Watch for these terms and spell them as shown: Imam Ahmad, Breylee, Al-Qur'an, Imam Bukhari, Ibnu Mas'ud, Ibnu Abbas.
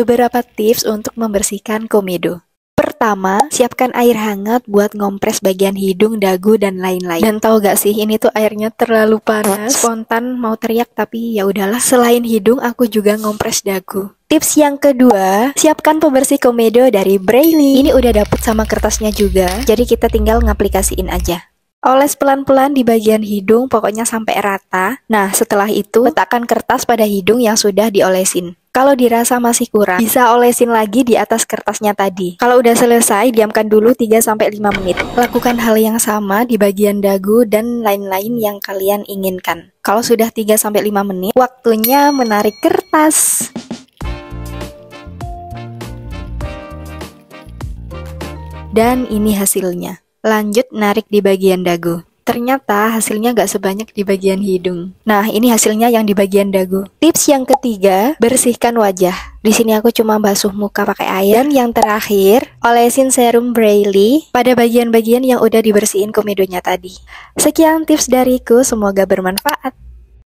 Beberapa tips untuk membersihkan komedo. Pertama, siapkan air hangat buat ngompres bagian hidung, dagu, dan lain-lain. Dan tahu gak sih, ini tuh airnya terlalu panas. Spontan mau teriak tapi ya udahlah. Selain hidung, aku juga ngompres dagu. Tips yang kedua, siapkan pembersih komedo dari Breylee. Ini udah dapet sama kertasnya juga, jadi kita tinggal ngaplikasiin aja. Oles pelan-pelan di bagian hidung, pokoknya sampai rata. Nah, setelah itu letakkan kertas pada hidung yang sudah diolesin. Kalau dirasa masih kurang, bisa olesin lagi di atas kertasnya tadi. Kalau udah selesai, diamkan dulu 3-5 menit. Lakukan hal yang sama di bagian dagu dan lain-lain yang kalian inginkan. Kalau sudah 3-5 menit, waktunya menarik kertas. Dan ini hasilnya. Lanjut narik di bagian dagu. Ternyata hasilnya gak sebanyak di bagian hidung. Nah, ini hasilnya yang di bagian dagu. Tips yang ketiga, bersihkan wajah. Di sini aku cuma basuh muka pakai air. Dan yang terakhir, olesin serum Breylee pada bagian-bagian yang udah dibersihin komedonya tadi. Sekian tips dariku, semoga bermanfaat.